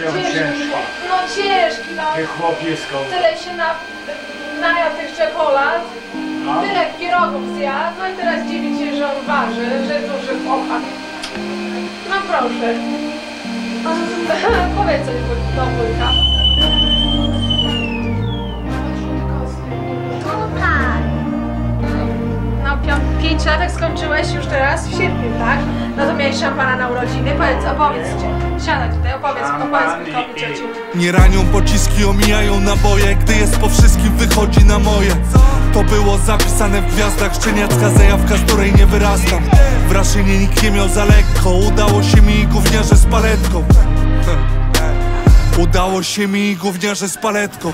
jaki on ciężki. No ciężki, no. Ty chłopisko. Tyle się najadł tych czekolad, no. Tyle pierogów zjadł, no i teraz dziwi się, że on waży, że duży chłopak. No proszę. Powiedz coś do wujka. No 5 latek skończyłeś już teraz w sierpniu, tak? No to miałeś szampana na urodziny, powiedz, opowiedzcie. Siadaj tutaj, opowiedz mi to, cioci. Nie ranią pociski, omijają naboje, gdy jest po wszystkim, wychodzi na moje. To było zapisane w gwiazdach, szczeniacka zajawka, z której nie wyrastam. W Raszynie nikt nie miał za lekko, udało się mi i gówniarze z paletką. Udało się mi i gówniarze z paletką.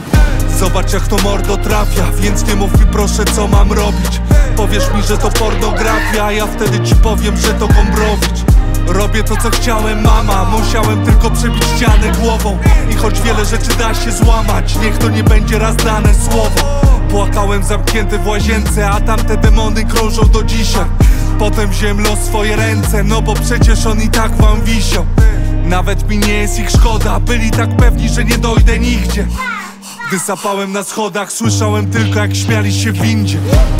Zobacz jak to mordo trafia, więc nie mów mi proszę co mam robić. Powiesz mi, że to pornografia, a ja wtedy ci powiem, że to Gombrowicz. Robię to co chciałem mama, musiałem tylko przebić ścianę głową. I choć wiele rzeczy da się złamać, niech to nie będzie raz dane słowo. Płakałem zamknięty w łazience, a tamte demony krążą do dzisiaj. Potem wziąłem los w swoje ręce, no bo przecież on i tak wam wisiał. Nawet mi nie jest ich szkoda, byli tak pewni, że nie dojdę nigdzie. Gdy sapałem na schodach, słyszałem tylko jak śmiali się w windzie.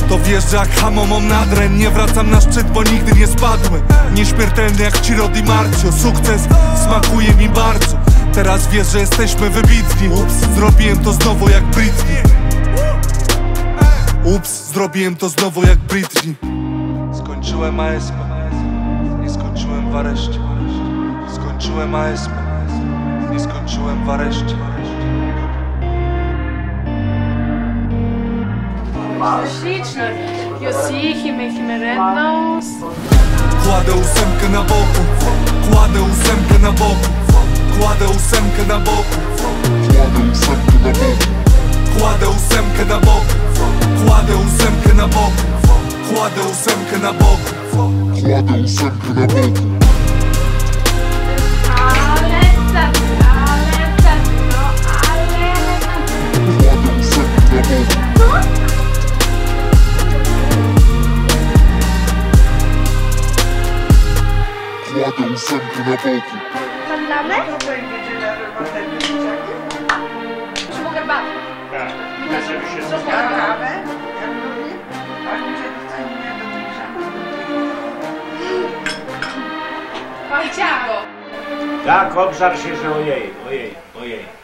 To wjeżdża jak hamą mam nadren, nie wracam na szczyt, bo nigdy nie spadłem. Nieśmiertelny jak Ciro di Marzio, sukces smakuje mi bardzo. Teraz wiesz, że jesteśmy wybitni, ups, zrobiłem to znowu jak Britney. Ups, zrobiłem to znowu jak Britney. Skończyłem ASP, nie skończyłem w areszcie. Skończyłem ASP, nie skończyłem w areszcie. Śliczne. Kładę ósemkę na boku, kładę ósemkę na boku, kładę ósemkę na boku, kładę ósemkę na boku, kładę ósemkę na boku, kładę ósemkę na boku, kładę ósemkę na boku, kładę ósemkę na boku. Ale tak, no, kładę ósemkę na boku. Kładę ósemkę na boku. Podlamy? Czy mogę bawić? Tak. Chciała go. Tak, obżar się, że ojej, ojej, ojej.